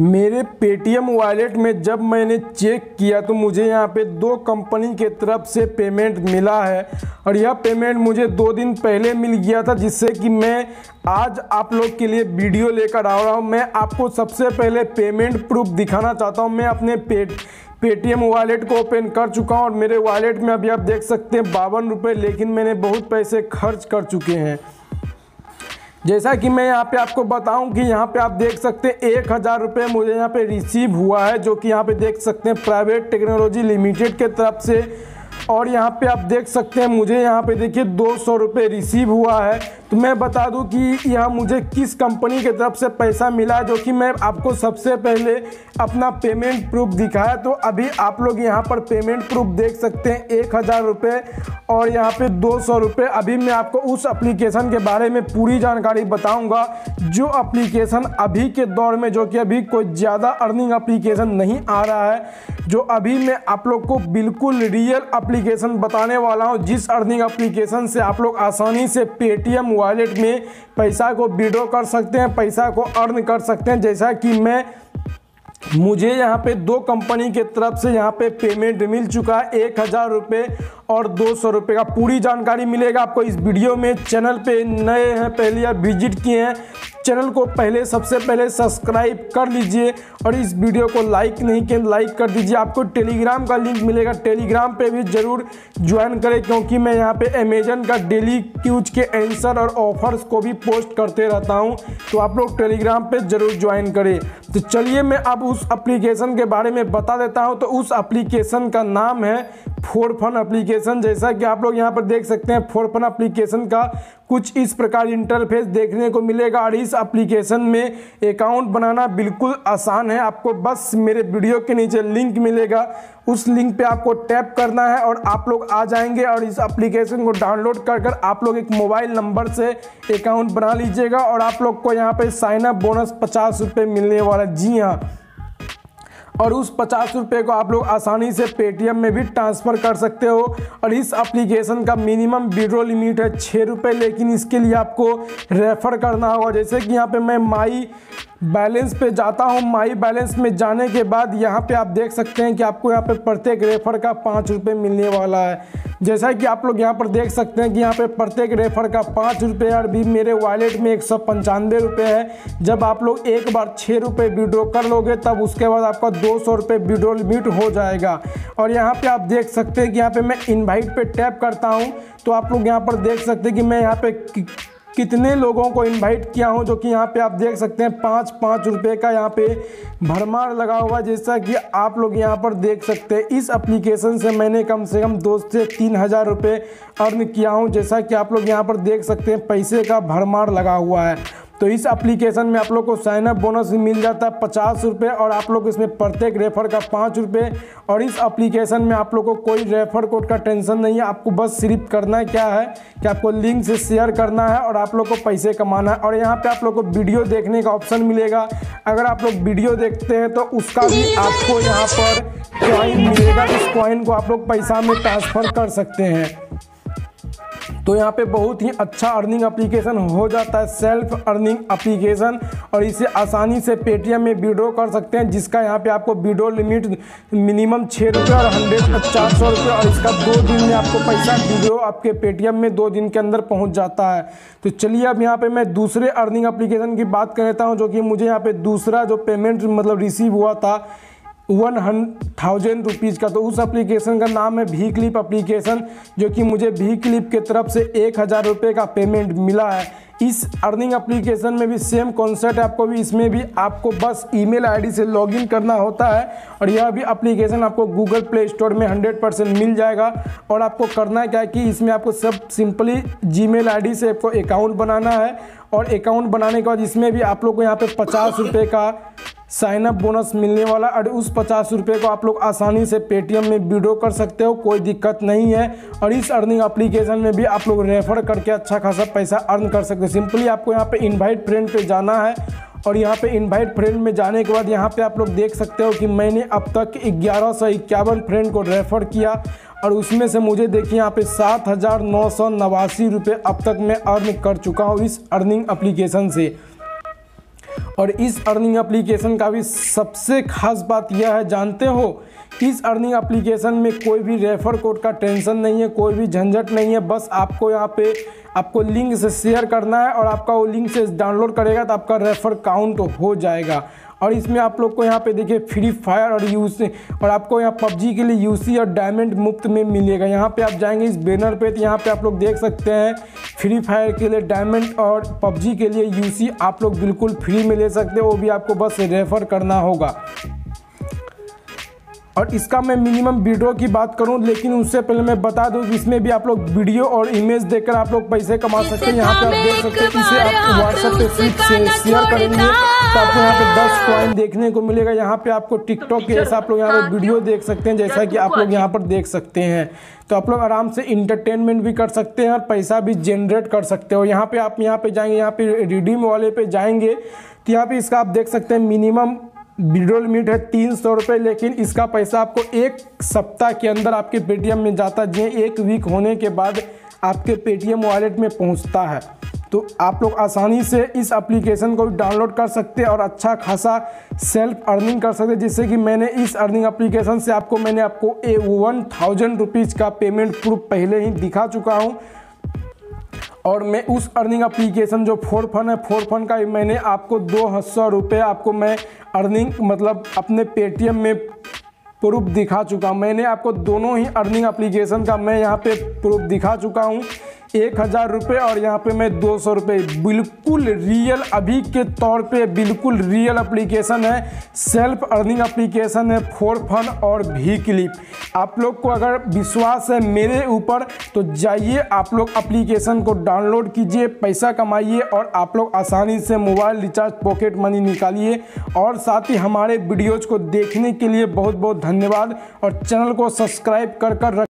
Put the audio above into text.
मेरे Paytm wallet में जब मैंने चेक किया तो मुझे यहाँ पे दो कंपनी के तरफ से पेमेंट मिला है और यह पेमेंट मुझे 2 दिन पहले मिल गया था, जिससे कि मैं आज आप लोग के लिए वीडियो लेकर आ रहा हूँ। मैं आपको सबसे पहले पेमेंट प्रूफ दिखाना चाहता हूँ। मैं अपने पेटीएम वॉलेट को ओपन कर चुका हूं और मेरे वॉलेट में अभी आप देख सकते हैं 52 रुपये, लेकिन मैंने बहुत पैसे खर्च कर चुके हैं। जैसा कि मैं यहाँ पे आपको बताऊं कि यहाँ पे आप देख सकते हैं 1000 रुपये मुझे यहाँ पे रिसीव हुआ है, जो कि यहाँ पे देख सकते हैं प्राइवेट टेक्नोलॉजी लिमिटेड के तरफ से। और यहाँ पे आप देख सकते हैं मुझे यहाँ पे देखिए 200 रुपये रिसीव हुआ है। तो मैं बता दूं कि यह मुझे किस कंपनी के तरफ से पैसा मिला, जो कि मैं आपको सबसे पहले अपना पेमेंट प्रूफ दिखाया। तो अभी आप लोग यहाँ पर पेमेंट प्रूफ देख सकते हैं 1000 रुपये और यहाँ पे 200 रुपये। अभी मैं आपको उस एप्लीकेशन के बारे में पूरी जानकारी बताऊँगा, जो एप्लीकेशन अभी के दौर में, जो कि अभी कोई ज़्यादा अर्निंग एप्लीकेशन नहीं आ रहा है, जो अभी मैं आप लोग को बिल्कुल रियल एप्लीकेशन बताने वाला हूँ, जिस अर्निंग एप्लीकेशन से आप लोग आसानी से पेटीएम वॉलेट में पैसा को विड्रॉ कर सकते हैं, पैसा को अर्न कर सकते हैं। जैसा कि मुझे यहाँ पे दो कंपनी के तरफ से यहाँ पे पेमेंट मिल चुका है 1000 रुपये और 200 रुपये का। पूरी जानकारी मिलेगा आपको इस वीडियो में। चैनल पे नए हैं, पहली बार विजिट किए हैं, चैनल को सबसे पहले सब्सक्राइब कर लीजिए और इस वीडियो को लाइक कर दीजिए। आपको टेलीग्राम का लिंक मिलेगा, टेलीग्राम पे भी ज़रूर ज्वाइन करें, क्योंकि मैं यहाँ पे अमेजन का डेली क्यूज के आंसर और ऑफर्स को भी पोस्ट करते रहता हूँ, तो आप लोग टेलीग्राम पे ज़रूर ज्वाइन करें। तो चलिए मैं अब उस एप्लीकेशन के बारे में बता देता हूँ। तो उस एप्लीकेशन का नाम है 4Fun एप्लीकेशन। जैसा कि आप लोग यहाँ पर देख सकते हैं 4Fun एप्लीकेशन का कुछ इस प्रकार इंटरफेस देखने को मिलेगा और इस एप्लीकेशन में अकाउंट बनाना बिल्कुल आसान है। आपको बस मेरे वीडियो के नीचे लिंक मिलेगा, उस लिंक पे आपको टैप करना है और आप लोग आ जाएंगे और इस एप्लीकेशन को डाउनलोड कर कर आप लोग एक मोबाइल नंबर से अकाउंट बना लीजिएगा और आप लोग को यहाँ पर साइनअप बोनस 50 रुपये मिलने वाला। जी हाँ, और उस 50 रुपये को आप लोग आसानी से पेटीएम में भी ट्रांसफ़र कर सकते हो। और इस एप्लीकेशन का मिनिमम विड्रॉ लिमिट है 6 रुपये, लेकिन इसके लिए आपको रेफ़र करना होगा। जैसे कि यहाँ पे मैं माई बैलेंस पे जाता हूँ, माई बैलेंस में जाने के बाद यहाँ पे आप देख सकते हैं कि आपको यहाँ पे प्रत्येक रेफ़र का 5 रुपये मिलने वाला है। जैसा कि आप लोग यहाँ पर देख सकते हैं कि यहाँ पे प्रत्येक रेफ़र का 5 रुपये और भी मेरे वॉलेट में 195 रुपये है। जब आप लोग एक बार 6 रुपये विड्रॉ कर लोगे तब उसके बाद आपका 200 रुपये विड्रॉ लिमिट हो जाएगा। और यहाँ पर आप देख सकते हैं कि यहाँ पर मैं इन्वाइट पर टैप करता हूँ तो आप लोग यहाँ पर देख सकते हैं कि मैं यहाँ पर कितने लोगों को इनवाइट किया हूं, जो कि यहाँ पे आप देख सकते हैं 5-5 रुपये का यहाँ पे भरमार लगा हुआ। जैसा कि आप लोग यहाँ पर देख सकते हैं इस एप्लीकेशन से मैंने कम से कम 2 से 3000 रुपये अर्न किया हूं। जैसा कि आप लोग यहाँ पर देख सकते हैं पैसे का भरमार लगा हुआ है। तो इस एप्लीकेशन में आप लोग को साइनअप बोनस भी मिल जाता है 50 रुपये और आप लोग इसमें प्रत्येक रेफ़र का 5 रुपये। और इस एप्लीकेशन में आप लोग को कोई रेफ़र कोड का टेंशन नहीं है, आपको बस सिर्फ करना क्या है कि आपको लिंक से शेयर करना है और आप लोग को पैसे कमाना है। और यहाँ पे आप लोग को वीडियो देखने का ऑप्शन मिलेगा, अगर आप लोग वीडियो देखते हैं तो उसका भी आपको यहाँ पर कॉइन मिलेगा, इस कॉइन को आप लोग पैसा में ट्रांसफ़र कर सकते हैं। तो यहाँ पे बहुत ही अच्छा अर्निंग एप्लीकेशन हो जाता है, सेल्फ अर्निंग एप्लीकेशन, और इसे आसानी से पेटीएम में विड्रॉ कर सकते हैं, जिसका यहाँ पे आपको विड्रॉ लिमिट मिनिमम 6 रुपये और 400 रुपये और इसका 2 दिन में आपको पैसा विड्रॉ आपके पेटीएम में 2 दिन के अंदर पहुँच जाता है। तो चलिए अब यहाँ पर मैं दूसरे अर्निंग एप्लीकेशन की बात करता हूँ, जो कि मुझे यहाँ पर दूसरा जो पेमेंट मतलब रिसीव हुआ था 1000 रुपीज़ का। तो उस एप्लीकेशन का नाम है VClip एप्लीकेशन, जो कि मुझे VClip के तरफ से 1000 रुपये का पेमेंट मिला है। इस अर्निंग एप्लीकेशन में भी सेम कॉन्सेप्ट है, आपको भी इसमें भी आपको बस ईमेल आईडी से लॉगिन करना होता है और यह भी एप्लीकेशन आपको गूगल प्ले स्टोर में 100% मिल जाएगा। और आपको करना क्या है कि इसमें आपको सब सिंपली जीमेल आईडी से आपको अकाउंट बनाना है और अकाउंट बनाने के बाद इसमें भी आप लोग को यहाँ पर 50 रुपये का साइनअप बोनस मिलने वाला और उस 50 रुपये को आप लोग आसानी से पेटीएम में विड्रॉ कर सकते हो, कोई दिक्कत नहीं है। और इस अर्निंग एप्लीकेशन में भी आप लोग रेफ़र करके अच्छा खासा पैसा अर्न कर सकते हो। सिंपली आपको यहाँ पे इनवाइट फ्रेंड पे जाना है और यहाँ पे इनवाइट फ्रेंड में जाने के बाद यहाँ पे आप लोग देख सकते हो कि मैंने अब तक 1151 फ्रेंड को रेफ़र किया और उसमें से मुझे देखिए यहाँ पे 7,989 रुपये अब तक मैं अर्न कर चुका हूँ इस अर्निंग एप्लीकेशन से। और इस अर्निंग एप्लीकेशन का भी सबसे खास बात यह है, जानते हो, इस अर्निंग एप्लीकेशन में कोई भी रेफर कोड का टेंशन नहीं है, कोई भी झंझट नहीं है। बस आपको यहाँ पे आपको लिंक से शेयर करना है और आपका वो लिंक से डाउनलोड करेगा तो आपका रेफर काउंट हो जाएगा। और इसमें आप लोग को यहाँ पे देखिए फ्री फायर और यूसी और आपको यहाँ पबजी के लिए यूसी और डायमंड मुफ्त में मिलेगा। यहाँ पे आप जाएंगे इस बैनर पे तो यहाँ पे आप लोग देख सकते हैं फ्री फायर के लिए डायमंड और पबजी के लिए यूसी आप लोग बिल्कुल फ्री में ले सकते हो, वो भी आपको बस रेफर करना होगा। और इसका मैं मिनिमम वीडियो की बात करूं, लेकिन उससे पहले मैं बता दूं कि इसमें भी आप लोग वीडियो और इमेज देखकर आप लोग पैसे कमा सकते हैं। यहाँ पे आप देख सकते हैं कि इसे आप व्हाट्सएप पे शेयर करेंगे तो आपको यहाँ पे 10 कॉइन देखने को मिलेगा। यहाँ पे आपको टिकटॉक के जैसा आप लोग यहाँ पे वीडियो देख सकते हैं, जैसा कि आप लोग यहाँ पर देख सकते हैं। तो आप लोग आराम से इंटरटेनमेंट भी कर सकते हैं और पैसा भी जनरेट कर सकते हो। यहाँ पे आप यहाँ पे जाएंगे, यहाँ पे रिडीम वाले पे जाएंगे तो यहाँ पे इसका आप देख सकते हैं मिनिमम विड्रॉल लिमिट है 300 रुपये, लेकिन इसका पैसा आपको 1 सप्ताह के अंदर आपके पेटीएम में जाता है, 1 वीक होने के बाद आपके पेटीएम वॉलेट में पहुंचता है। तो आप लोग आसानी से इस एप्लीकेशन को डाउनलोड कर सकते हैं और अच्छा खासा सेल्फ अर्निंग कर सकते हैं, जिससे कि मैंने इस अर्निंग एप्लीकेशन से आपको मैंने आपको 1000 रुपीज़ का पेमेंट प्रूफ पहले ही दिखा चुका हूँ। और मैं उस अर्निंग एप्लीकेशन जो 4Fun है, 4Fun का मैंने आपको 200 रुपये आपको मैं अर्निंग मतलब अपने पेटीएम में प्रूफ दिखा चुका हूँ। मैंने आपको दोनों ही अर्निंग एप्लीकेशन का मैं यहाँ पे प्रूफ दिखा चुका हूँ, 1000 रुपये और यहाँ पे मैं 200 रुपये। बिल्कुल रियल, अभी के तौर पे बिल्कुल रियल एप्लीकेशन है, सेल्फ अर्निंग एप्लीकेशन है 4Fun और VClip। आप लोग को अगर विश्वास है मेरे ऊपर तो जाइए आप लोग एप्लीकेशन को डाउनलोड कीजिए, पैसा कमाइए और आप लोग आसानी से मोबाइल रिचार्ज पॉकेट मनी निकालिए। और साथ ही हमारे वीडियोज़ को देखने के लिए बहुत बहुत धन्यवाद और चैनल को सब्सक्राइब कर